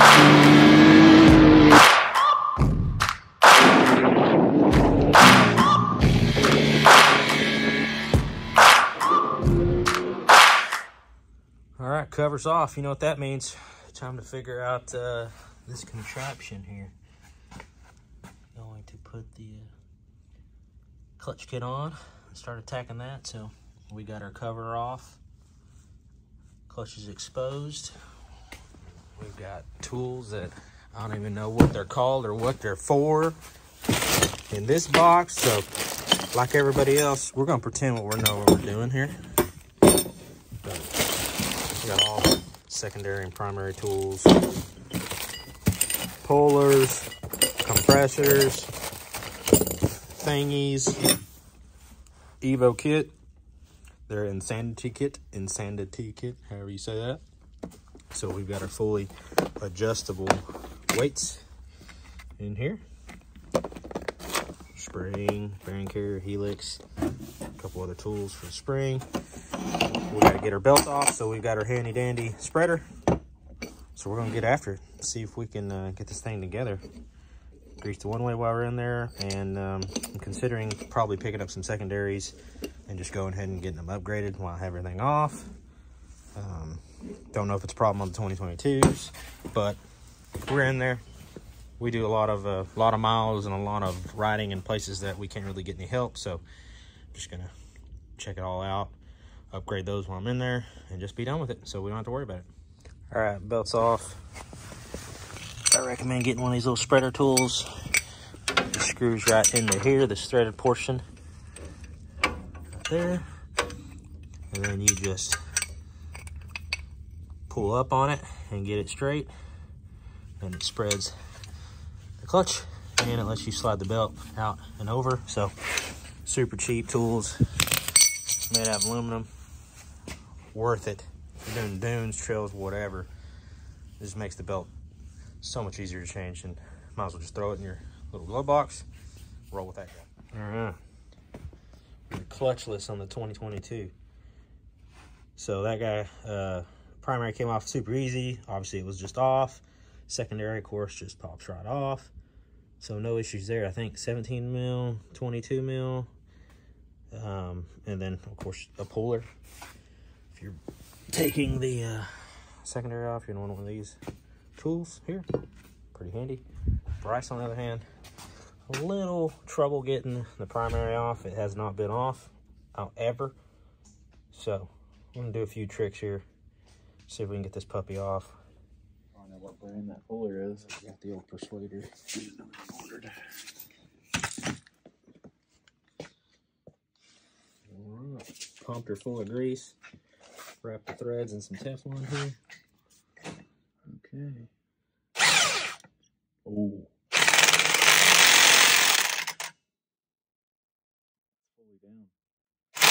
All right, cover's off. You know what that means. Time to figure out this contraption here. I'm going to put the clutch kit on and start attacking that. So we got our cover off. Clutch is exposed. We've got tools that I don't even know what they're called or what they're for in this box. So like everybody else, we're going to pretend we know what we're doing here. Got all secondary and primary tools, pullers, compressors, thingies, Evo kit, their InSANDity kit, however you say that. So we've got our fully adjustable weights in here. Spring, bearing carrier, helix, a couple other tools for the spring. We gotta get our belt off, so we've got our handy dandy spreader. So we're gonna get after it, see if we can get this thing together. Grease the one way while we're in there, and I'm considering probably picking up some secondaries and just going ahead and getting them upgraded while I have everything off. Don't know if it's a problem on the 2022s, but we're in there. We do a lot of miles and a lot of riding in places that we can't really get any help, so I'm just gonna check it all out. Upgrade those while I'm in there and just be done with it, so we don't have to worry about it. All right, belts off. I recommend getting one of these little spreader tools. It screws right into here, this threaded portion right there, and then you just pull up on it and get it straight, and it spreads the clutch and it lets you slide the belt out and over. So super cheap tools, made out of aluminum. Worth it. If you're doing dunes, trails, whatever, this makes the belt so much easier to change, and might as well just throw it in your little glove box. Roll with that guy. All right, we're clutchless on the 2022. So that guy, primary came off super easy. Obviously it was just off. Secondary, of course, just pops right off. So no issues there. I think 17 mil, 22 mil, and then of course a puller. If you're taking the secondary off, you're gonna want one of these tools here. Pretty handy. Bryce, on the other hand, a little trouble getting the primary off. It has not been off, however. So I'm gonna do a few tricks here, see if we can get this puppy off. I don't know what brand that puller is. I got the old Persuader. Pumped her full of grease. Wrap the threads in some Teflon here. Okay. Oh. Fully down. I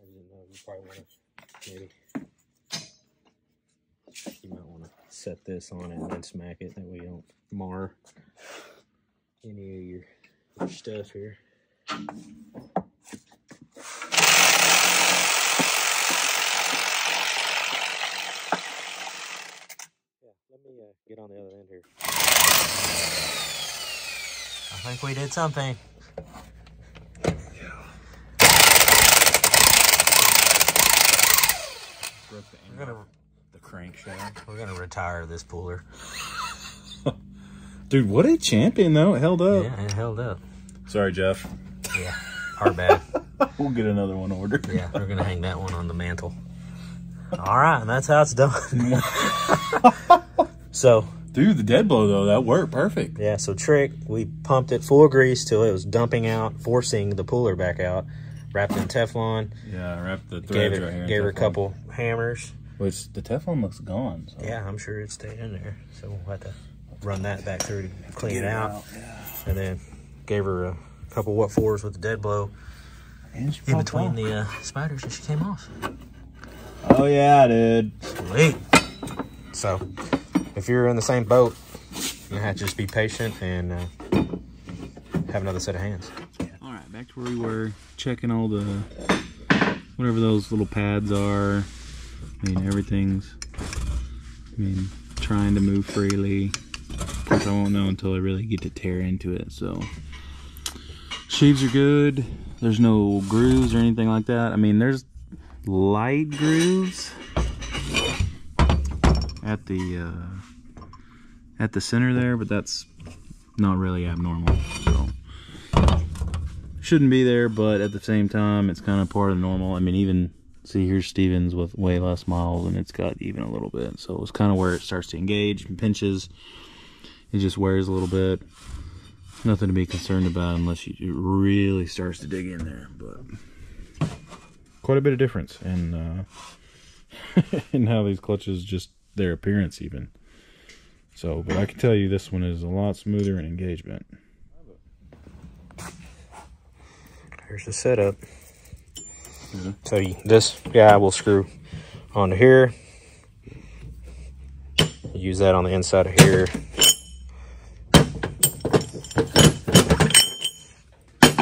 didn't know, you probably want to maybe. You might want to set this on it and then smack it, that way you don't mar any of your stuff here. Yeah, let me get on the other end here. I think we did something. We're gonna crankshaft. We're gonna retire this puller. Dude, what a champion though. It held up. Yeah, it held up. Sorry, Jeff. Yeah, our bad. We'll get another one ordered. Yeah, we're gonna hang that one on the mantle. All right, and that's how it's done. So, dude, the dead blow though, that worked perfect. Yeah, so trick, we pumped it full of grease till it was dumping out, forcing the puller back out. Wrapped in Teflon. Yeah, wrapped the threads right here. Gave her a couple hammers. Which the Teflon looks gone. So. Yeah, I'm sure it stayed in there. So we'll have to run that back through to clean it out. Yeah. And then gave her a couple what fours with the dead blow in between the spiders, and she came off. Oh yeah, dude. Sweet. So if you're in the same boat, you have to just be patient and have another set of hands. All right, back to where we were, checking all the, whatever those little pads are. I mean, everything's, trying to move freely. Of course, I won't know until I really get to tear into it, so. Sheaves are good. There's no grooves or anything like that. I mean, there's light grooves at the center there, but that's not really abnormal, so shouldn't be there, but at the same time it's kind of part of normal. I mean, even see, here's Stevens with way less miles and it's got even a little bit, so it's kind of where it starts to engage and pinches. It just wears a little bit. Nothing to be concerned about unless you, it really starts to dig in there, but quite a bit of difference in how these clutches, just their appearance even. So, but I can tell you this one is a lot smoother in engagement. Here's the setup. Mm-hmm. So you, this guy will screw onto here. Use that on the inside of here.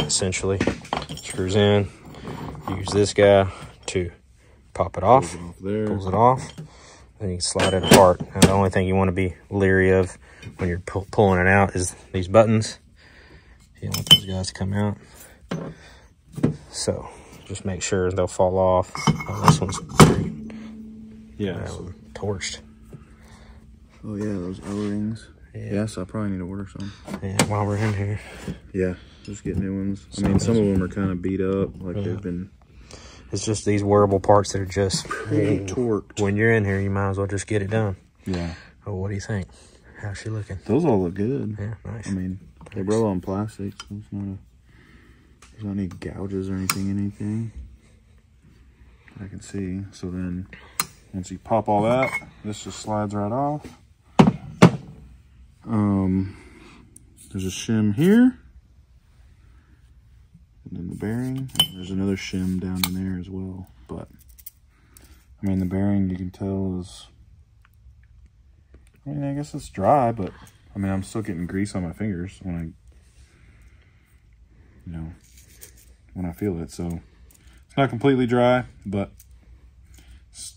Essentially, screws in. Use this guy to pop it off. Pulls it off there. Pulls it off. Then you can slide it apart. And the only thing you want to be leery of when you're pulling it out is these buttons. You don't want those guys to come out. So just make sure they'll fall off. Oh, this one's green. Yeah. Torched. Oh, yeah, those O-rings. Yeah. So I probably need to order some. Yeah, while we're in here. Yeah, just get new ones. I mean, some of them are kind of beat up, like they've been... It's just these wearable parts that are just pretty torqued. When you're in here, you might as well just get it done. Yeah. Oh, what do you think? How's she looking? Those all look good. Yeah, nice. I mean, they roll on plastic. There's not any gouges or anything I can see. So then, once you pop all that, this just slides right off. There's a shim here. And then the bearing, and there's another shim down in there as well, but I mean the bearing, you can tell is, I mean, I guess it's dry, but I mean I'm still getting grease on my fingers when I, you know, when I feel it, so it's not completely dry, but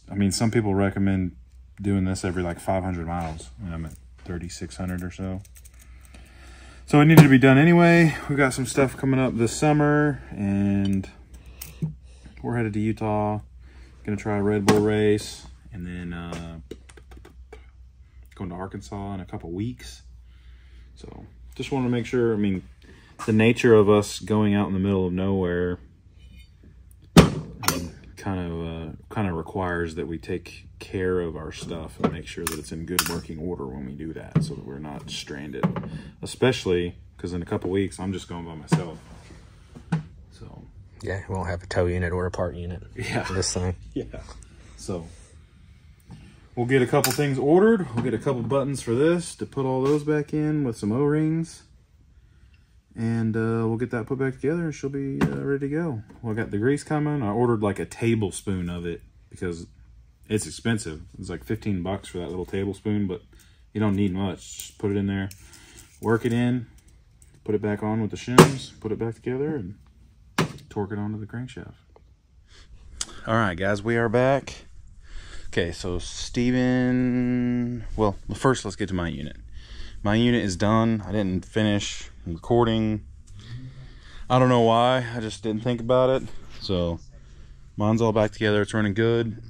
I mean some people recommend doing this every like 500 miles, and I'm at 3,600 or so. So it needed to be done anyway. We've got some stuff coming up this summer and we're headed to Utah. Gonna try a Red Bull race and then going to Arkansas in a couple weeks. So just wanted to make sure, I mean, the nature of us going out in the middle of nowhere kind of requires that we take care of our stuff and make sure that it's in good working order when we do that, so that we're not stranded, especially because in a couple weeks I'm just going by myself, so yeah, we won't have a tow unit or a part unit for this thing. So we'll get a couple things ordered. We'll get a couple buttons for this to put all those back in with some O-rings, and we'll get that put back together and she'll be ready to go. Well, I got the grease coming. I ordered like a tablespoon of it because it's expensive. It's like 15 bucks for that little tablespoon, but you don't need much. Just put it in there, work it in, put it back on with the shims, put it back together, and torque it onto the crankshaft. All right, guys, we are back. Okay, so Steven, well, first let's get to my unit. My unit is done. I didn't finish recording. I don't know why. I just didn't think about it. So mine's all back together. It's running good.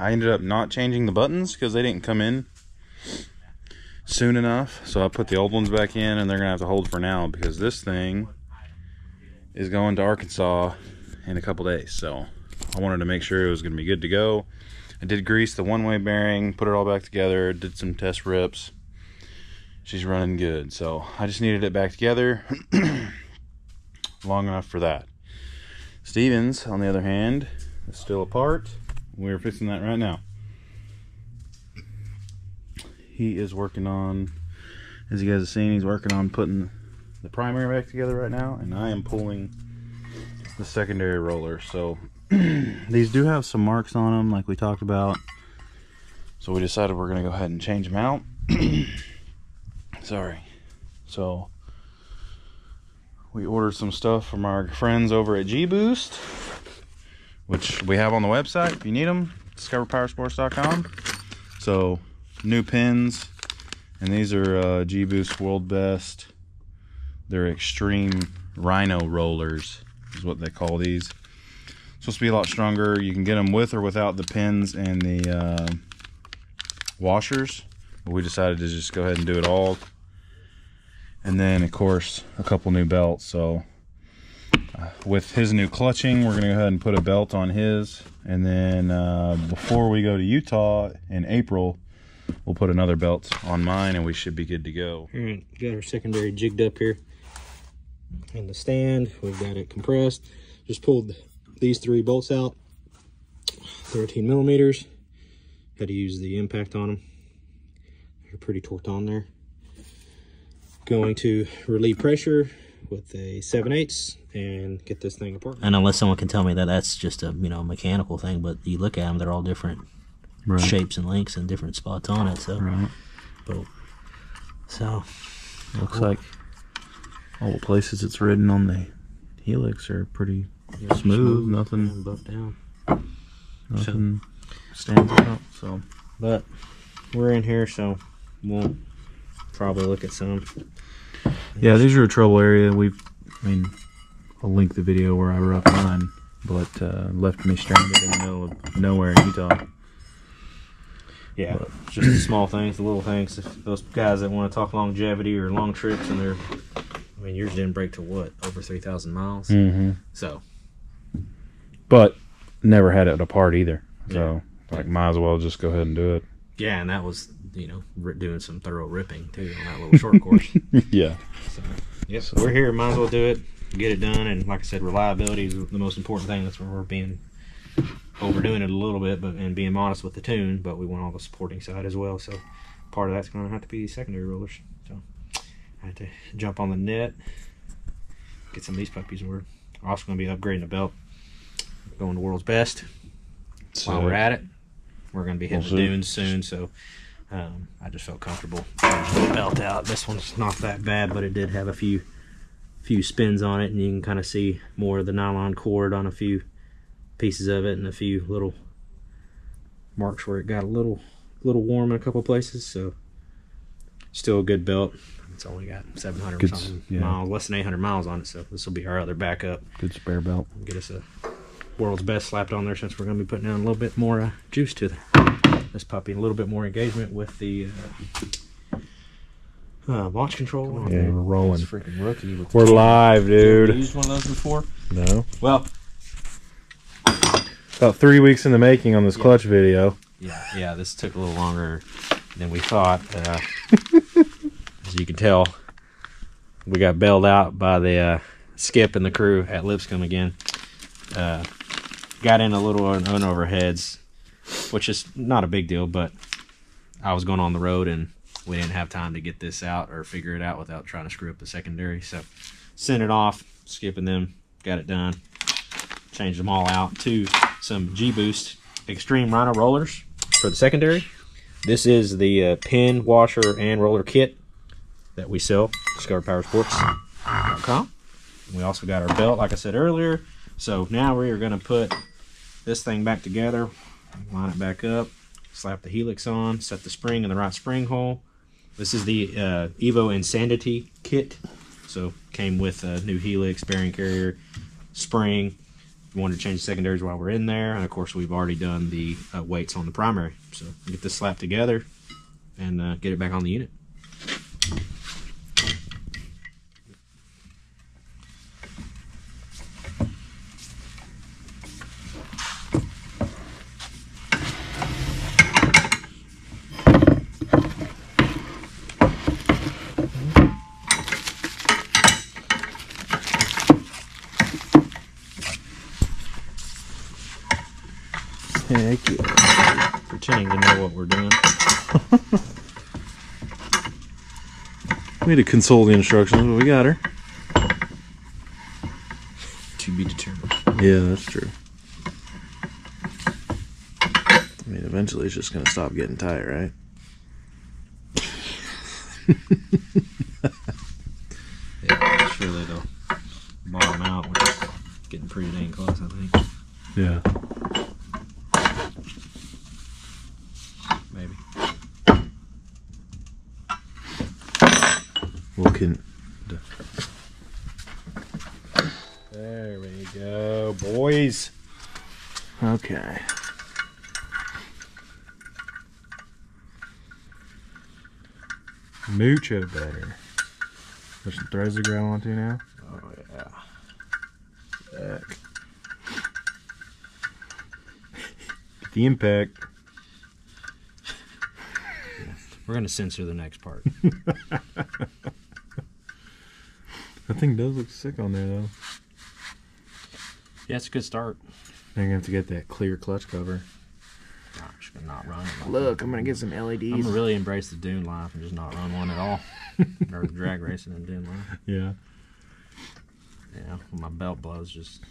I ended up not changing the buttons because they didn't come in soon enough. So I put the old ones back in, and they're going to have to hold for now because this thing is going to Arkansas in a couple days. So I wanted to make sure it was going to be good to go. I did grease the one-way bearing, put it all back together, did some test rips. She's running good, so I just needed it back together long enough for that. Stevens, on the other hand, is still apart. We're fixing that right now. He is working on, as you guys have seen, he's working on putting the primary back together right now, and I am pulling the secondary roller. So these do have some marks on them like we talked about, so we decided we're going to go ahead and change them out. Sorry. So We ordered some stuff from our friends over at G-Boost, which we have on the website if you need them, discoverpowersports.com. So new pins, and these are G-Boost World Best. They're Extreme Rhino Rollers is what they call these. Supposed to be a lot stronger. You can get them with or without the pins and the washers, but we decided to just go ahead and do it all. And then of course a couple new belts. So with his new clutching, we're gonna go ahead and put a belt on his, and then before we go to Utah in April, we'll put another belt on mine and we should be good to go. All right, got our secondary jigged up here in the stand. We've got it compressed. Just pulled these three bolts out, 13 millimeters. Had to use the impact on them. They're pretty torqued on there. Going to relieve pressure with a 7/8 and get this thing apart. And unless someone can tell me that that's just a, you know, mechanical thing, but you look at them, they're all different shapes and lengths and different spots on it. So, so looks like all the places it's ridden on the helix are pretty smooth. Nothing buffed down. Nothing stands out. So, but we're in here, so we'll probably look at some. Yeah, these are a trouble area. I'll link the video where I roughed mine, but left me stranded in the middle of nowhere in Utah. Yeah, but just the small things, the little things. If those guys that want to talk longevity or long trips, and they're, I mean, yours didn't break to what, over 3,000 miles. So, but never had it apart either. So, like, might as well just go ahead and do it. Yeah, and that was, you know, doing some thorough ripping too on that little short course. So, yes, we're here. Might as well do it, get it done. And like I said, reliability is the most important thing. That's where we're being overdoing it a little bit, but and being modest with the tune. But we want all the supporting side as well. So part of that's going to have to be secondary rollers. So I had to jump on the net, get some of these puppies. We're also going to be upgrading the belt, going to World's Best. So, while we're at it, we're going to be hitting the dunes soon. So. I just felt comfortable changing the belt out. This one's not that bad, but it did have a few spins on it, and you can kind of see more of the nylon cord on a few pieces of it, and a few little marks where it got a little warm in a couple places. So still a good belt. It's only got 700 or something miles, less than 800 miles on it. So this will be our other backup. Good spare belt. Get us a World's Best slapped on there, since we're going to be putting down a little bit more juice to this puppy, a little bit more engagement with the launch control. Yeah, we're rolling. Freaking rookie. We're live, dude. Have you used one of those before? No. Well, about 3 weeks in the making on this clutch video. Yeah, this took a little longer than we thought. As you can tell, we got bailed out by the Skip and the crew at Lipscomb again. Got in a little on overheads, which is not a big deal, but I was going on the road and we didn't have time to get this out or figure it out without trying to screw up the secondary. So sent it off, skipping them, got it done, changed them all out to some G-Boost Extreme Rhino Rollers for the secondary. This is the pin, washer, and roller kit that we sell, discoverpowersports.com. We also got our belt, like I said earlier. So now we are going to put this thing back together, line it back up, slap the helix on, set the spring in the right spring hole. This is the Evo InSANDity kit. So came with a new helix, bearing carrier, spring. We wanted to change the secondaries while we're in there, and of course we've already done the weights on the primary. So get this slapped together and get it back on the unit. Heck yeah. Pretending to know what we're doing. We had to consult the instructions, but we got her. To be determined. Yeah, that's true. I mean, eventually it's just going to stop getting tight, right? Yeah, surely though. bottom out, which is getting pretty dang close, I think. Yeah. Maybe. Looking. There we go, boys. Okay. Mucho better. There's some threads to grab onto now. Oh yeah. Heck. Get the impact. Yeah. We're gonna censor the next part. That thing does look sick on there though. Yeah, it's a good start. Now you're gonna have to get that clear clutch cover. I'm just gonna not run it. Look, I'm gonna get some LEDs. I'm gonna really embrace the dune life and just not run one at all. Or the drag racing and dune life. Yeah. Yeah, when my belt blows, just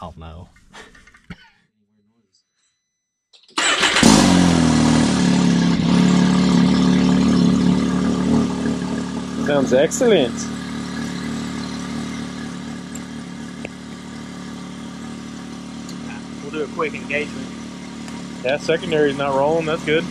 I'll know. Sounds excellent. We'll do a quick engagement. Yeah, secondary's not rolling, that's good.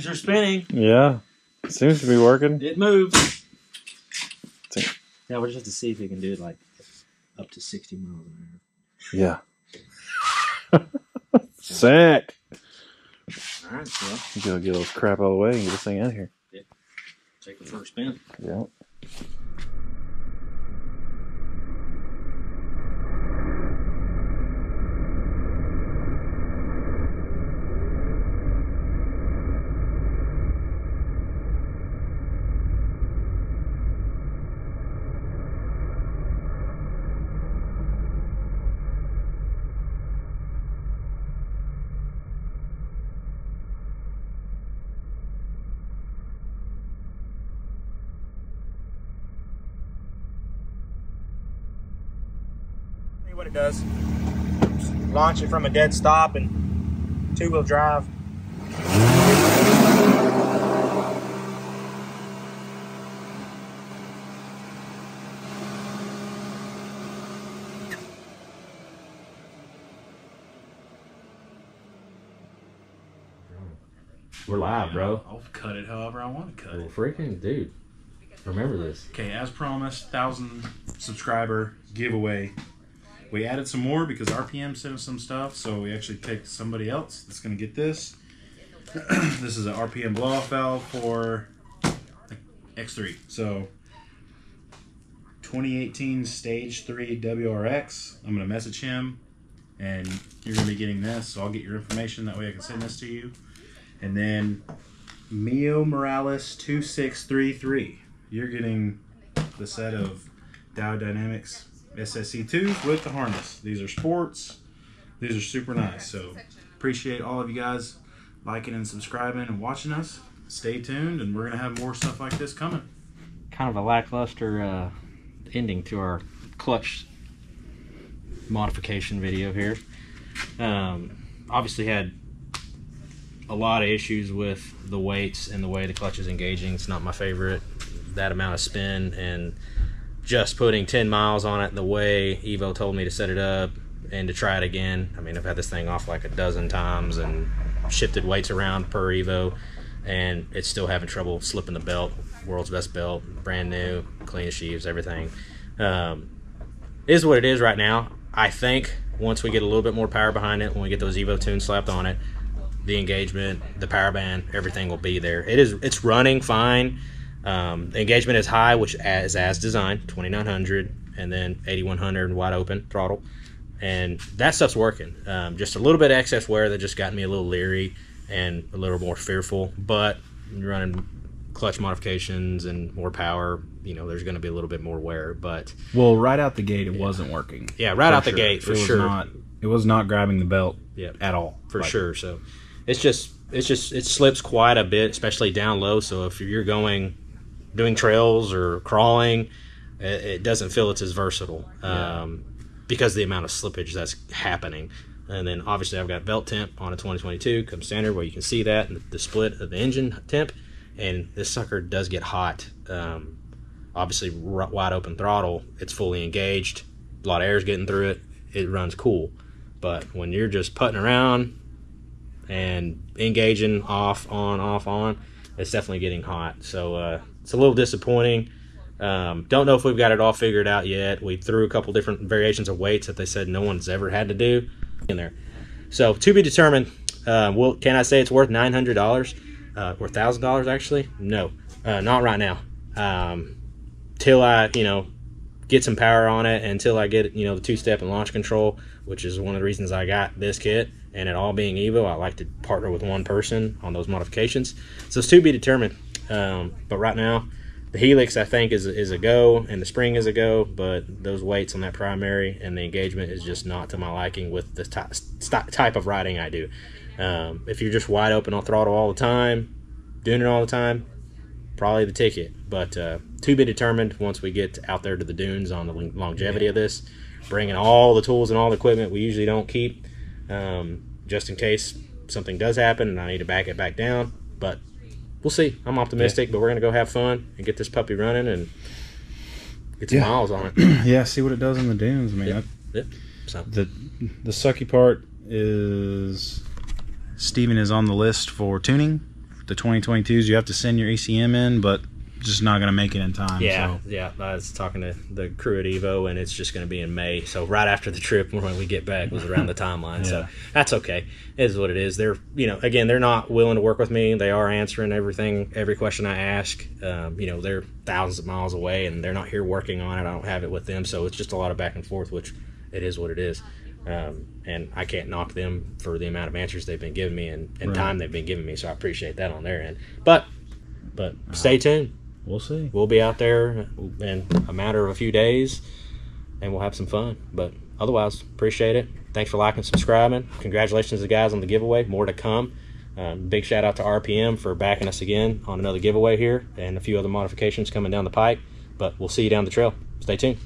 Things are spinning. Yeah, it seems to be working. It moves. Now we'll just have to see if we can do it like up to 60 miles an hour. Yeah. Sick. All right, so you gotta get all this crap out of the way and get this thing out of here. Yeah. Take the first spin. Yeah. What it does, just launch it from a dead stop and two-wheel drive. We're live, bro. I'll cut it however I want to cut it. Freaking dude, remember this. Okay, as promised, 1,000 subscriber giveaway. We added some more because RPM sent us some stuff, so we actually picked somebody else that's going to get this. This is an RPM blow-off valve for the X3. So, 2018 Stage 3 WRX. I'm going to message him, and you're going to be getting this. So I'll get your information. That way I can send this to you. And then, Mio Morales 2633. You're getting the set of Diodynamics SSC2 with the harness. These are sports. These are super nice. So appreciate all of you guys liking and subscribing and watching us. Stay tuned, and we're gonna have more stuff like this coming. Kind of a lackluster ending to our clutch modification video here. Obviously had a lot of issues with the weights and the way the clutch is engaging. It's not my favorite. That amount of spin and just putting 10 miles on it the way Evo told me to set it up and to try it again. I mean, I've had this thing off like a dozen times and shifted weights around per Evo, and it's still having trouble slipping the belt. World's best belt, brand new, clean sheaves, everything. Is what it is right now. I think once we get a little bit more power behind it, when we get those Evo tunes slapped on it, the engagement, the power band, everything will be there. It's running fine. The engagement is high, which is as designed, 2900 and then 8100 wide open throttle, and that stuff's working. Just a little bit of excess wear that just got me a little leery and a little more fearful, but running clutch modifications and more power, you know, there's going to be a little bit more wear. But well, right out the gate, it wasn't working. Yeah, right out the gate for sure. It was not grabbing the belt at all for sure. So it's just it slips quite a bit, especially down low. So if you're doing trails or crawling, it doesn't feel it's as versatile because of the amount of slippage that's happening. And then obviously I've got belt temp on a 2022 come standard where you can see that and the split of the engine temp, and this sucker does get hot. Obviously wide open throttle, it's fully engaged, a lot of air's getting through it, it runs cool. But when you're just putting around and engaging off on, it's definitely getting hot. So it's a little disappointing. Don't know if we've got it all figured out yet. We threw a couple different variations of weights that they said no one's ever had to do in there, so to be determined. Can I say it's worth $900 or $1,000 actually? No, not right now. Till I get some power on it, until I get the two-step and launch control, which is one of the reasons I got this kit. And it all being Evo, I like to partner with one person on those modifications, so it's to be determined. But right now the helix, I think, is a go, and the spring is a go, but those weights on that primary and the engagement is just not to my liking with the type of riding I do. If you're just wide open on throttle all the time, doing it all the time, probably the ticket. But to be determined once we get out there to the dunes on the longevity of this, bringing all the tools and all the equipment we usually don't keep, just in case something does happen and I need to back it back down. But we'll see. I'm optimistic, but we're going to go have fun and get this puppy running and get some miles on it. Yeah, see what it does in the dunes. I mean, so the sucky part is Steven is on the list for tuning. The 2022s, you have to send your ECM in, but just not going to make it in time. Yeah. I was talking to the crew at Evo, and it's just going to be in May. So right after the trip when we get back was around the timeline. So that's okay. It is what it is. They're, again, they're not willing to work with me. They are answering everything, every question I ask. They're thousands of miles away, and they're not here working on it. I don't have it with them. So it's just a lot of back and forth, which it is what it is. And I can't knock them for the amount of answers they've been giving me and time they've been giving me. So I appreciate that on their end. But stay tuned. We'll see. We'll be out there in a matter of a few days, and we'll have some fun. But otherwise, appreciate it. Thanks for liking, subscribing. Congratulations to the guys on the giveaway. More to come. Big shout out to RPM for backing us again on another giveaway here, and a few other modifications coming down the pike. But we'll see you down the trail. Stay tuned.